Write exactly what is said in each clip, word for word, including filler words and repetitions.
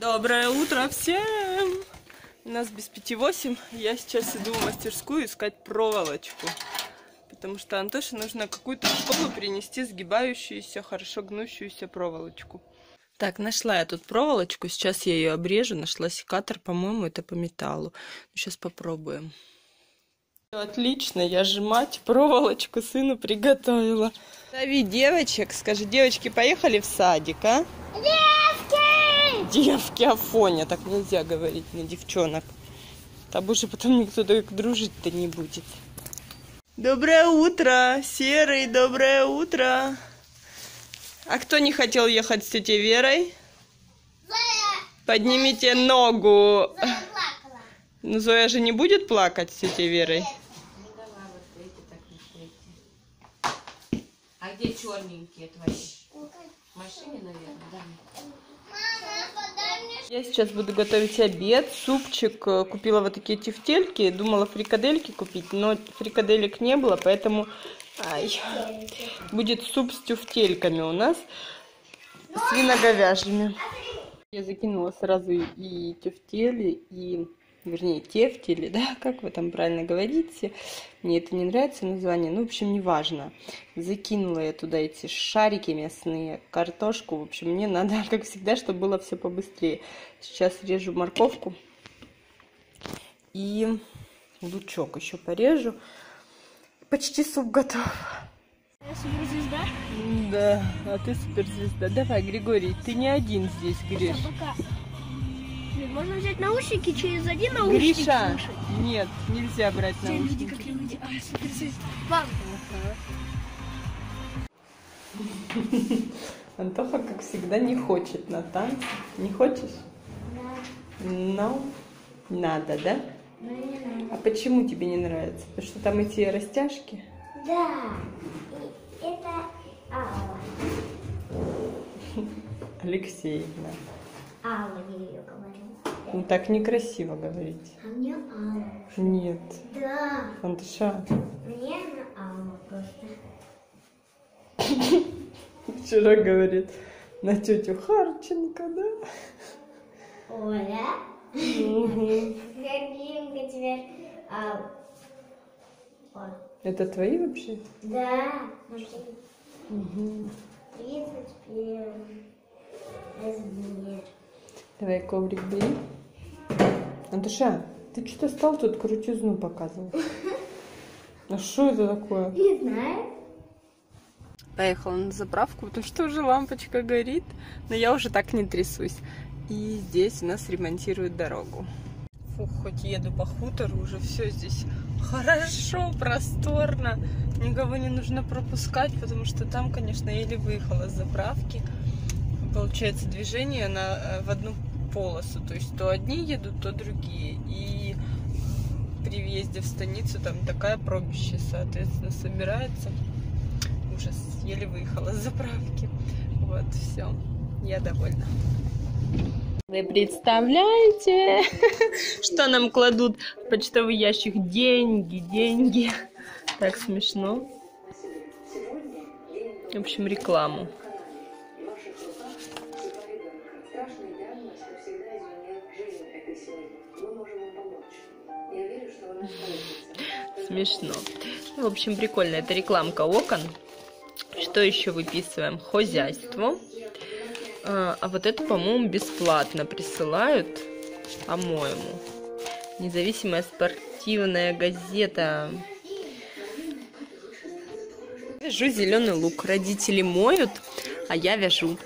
Доброе утро всем! У нас без пяти восемь. Я сейчас иду в мастерскую искать проволочку, потому что Антоше нужно какую-то школу принести сгибающуюся, хорошо гнущуюся проволочку. Так, нашла я тут проволочку, сейчас я ее обрежу. Нашла секатор, по-моему, это по металлу. Сейчас попробуем. Отлично, я же мать проволочку сыну приготовила. Зови девочек, скажи, девочки, поехали в садик, а? Девки! Девки, Афоня, так нельзя говорить на девчонок. Там уже потом никто так дружить-то не будет. Доброе утро, Серый, доброе утро. А кто не хотел ехать с тетей Верой? Зоя. Поднимите ногу. Зоя плакала. Ну, Зоя же не будет плакать с тетей Верой. А где черненькие твои? В машине, наверное, да. Я сейчас буду готовить обед, супчик. Купила вот такие тефтельки, думала фрикадельки купить, но фрикаделек не было, поэтому ай, будет суп с тефтельками у нас, свиноговяжьими. Я закинула сразу и тефтели, и, вернее, тефтели, да, как вы там правильно говорите, мне это не нравится название, ну, в общем, неважно. Закинула я туда эти шарики мясные, картошку, в общем, мне надо, как всегда, чтобы было все побыстрее. Сейчас режу морковку и лучок еще порежу. Почти суп готов. Я суперзвезда? Да, а ты суперзвезда. Давай, Григорий, ты не один здесь, Гриш. Можно взять наушники, через один наушник Гриша, слушать. Нет, нельзя брать все наушники. Люди, как люди. А, суперзвезда. Мам. Антоха, как всегда, не хочет на танцы. Не хочешь? Да. Но надо, да? Но не надо. А почему тебе не нравится? Потому что там эти растяжки? Да. И это Алла. Алексеевна. Алла, я ее говорю. Ну так некрасиво говорить. А мне Алла. Нет. Да. Антоша. Мне она Алла просто. Вчера говорит на тетю Харченко, да? Оля. Каким теперь. Это твои вообще? Да. тридцать первый размер. Давай коврик бери. Антоша, ты что-то стал тут крутизну показывать? А что это такое? Не знаю. Поехала на заправку, потому что уже лампочка горит, но я уже так не трясусь. И здесь у нас ремонтируют дорогу. Фух, хоть еду по хутору, уже все здесь хорошо, просторно. Никого не нужно пропускать, потому что там, конечно, еле выехала с заправки. Получается движение на, в одну полосу. То есть то одни едут, то другие. И при въезде в станицу там такая пробище, соответственно, собирается. Ужас, еле выехала с заправки. Вот, все, я довольна. Вы представляете, что нам кладут в почтовый ящик? Деньги, деньги. Так смешно. В общем, рекламу. Смешно. В общем, прикольно. Это рекламка окон. Что еще выписываем? Хозяйство. А вот это, по-моему, бесплатно присылают, по-моему. Независимая спортивная газета. Вяжу зеленый лук. Родители моют, а я вяжу.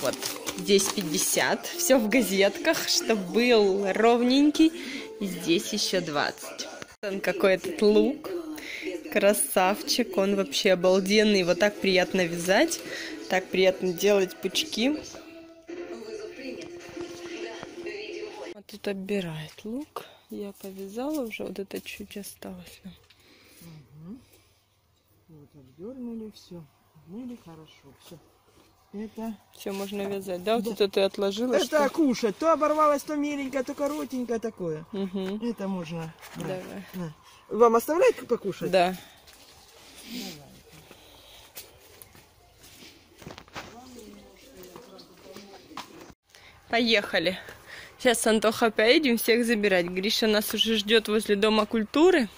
Вот, здесь пятьдесят. Все в газетках, чтобы был ровненький. И здесь еще двадцать. Какой этот лук. Красавчик, он вообще обалденный. Его так приятно вязать. Так приятно делать пучки. А тут оббирает лук. Я повязала уже, вот это чуть осталось. Угу. Вот обдернули, все. Обдернули, хорошо, все. Это... Все можно вязать, да? Вот да. Это ты отложила. Это что? Кушать. То оборвалось, то миленькое, то коротенькое такое. Угу. Это можно. Давай. Да. Вам оставлять покушать? Да. Давай. Поехали. Сейчас с Антохой поедем всех забирать. Гриша нас уже ждет возле Дома культуры.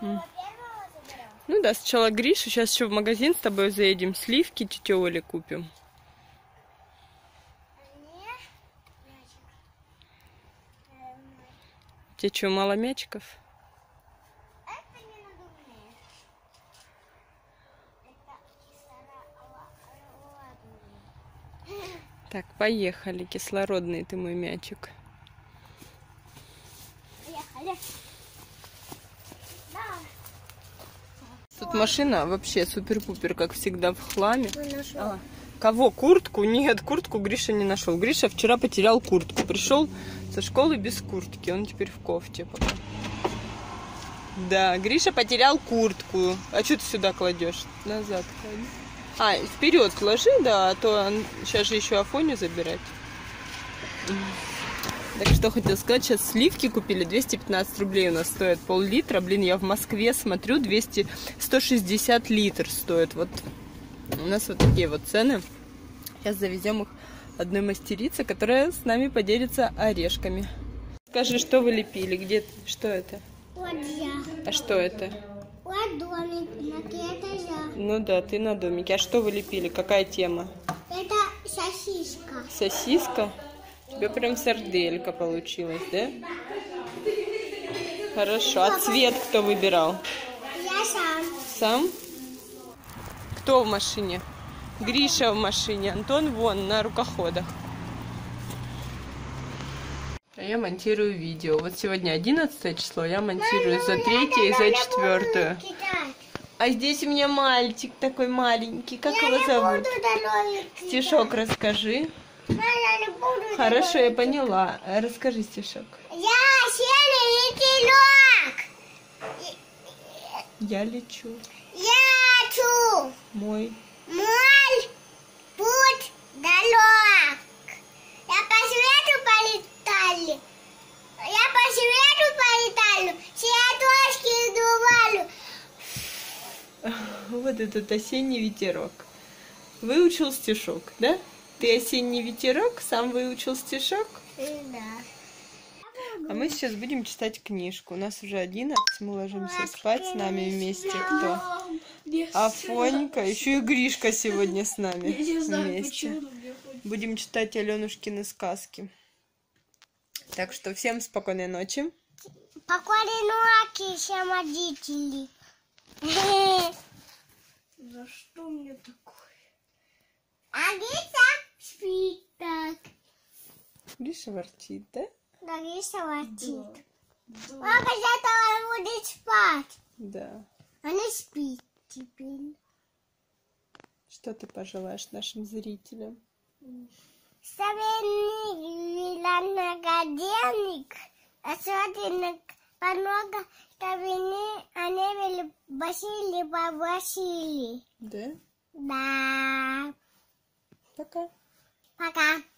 Да. Ну да, сначала Гришу, сейчас еще в магазин с тобой заедем. Сливки тете Оле купим. Тебе что, мало мячиков? Так, поехали, кислородный ты мой мячик. Поехали. Да. Тут машина вообще супер-пупер, как всегда, в хламе. А, кого? Куртку? Нет, куртку Гриша не нашел. Гриша вчера потерял куртку. Пришел со школы без куртки. Он теперь в кофте пока. Да, Гриша потерял куртку. А что ты сюда кладешь? Назад кладешь. А, вперед сложи, да, а то он... сейчас же еще Афоню забирать. Так что хотел сказать, сейчас сливки купили, двести пятнадцать рублей у нас стоит пол-литра. Блин, я в Москве смотрю, двести, сто шестьдесят литр стоит. Вот у нас вот такие вот цены. Сейчас завезем их одной мастерице, которая с нами поделится орешками. Скажи, что вы лепили, где, что это? Вот я. А что это? Вот домик, это я. Ну да, ты на домике. А что вы лепили? Какая тема? Это сосиска. Сосиска? У тебя прям сарделька получилась, да? Хорошо. А цвет кто выбирал? Я сам. Сам? Кто в машине? Гриша в машине. Антон вон, на рукоходах. Я монтирую видео. Вот сегодня одиннадцатое число, я монтирую за третье и за четвертое. А здесь у меня мальчик такой маленький. Как его зовут? Стишок расскажи. Хорошо, я поняла. Расскажи стишок. Я серый ветерок. Я лечу. Я лечу. Мой. Мой путь далек. Я по свету полетаю. Я по свету полетаю, все точки дувалю. Вот этот осенний ветерок. Выучил стишок, да? Ты осенний ветерок, сам выучил стишок? Да. А мы сейчас будем читать книжку. У нас уже одиннадцать, мы ложимся спать, с нами вместе кто? Афонька, еще и Гришка сегодня с нами вместе. Будем читать Аленушкины сказки. Так что всем спокойной ночи. Спокойной ночи всем родителям. За что мне такое? А Гриша спит так. Гриша ворчит, да? Да, Гриша ворчит. Да. Папа завтра будет спать. Да. Она спит теперь. Что ты пожелаешь нашим зрителям? Собери многоденник, особенно много собери, они были Василий по Василий. Да? Да. Пока. Пока.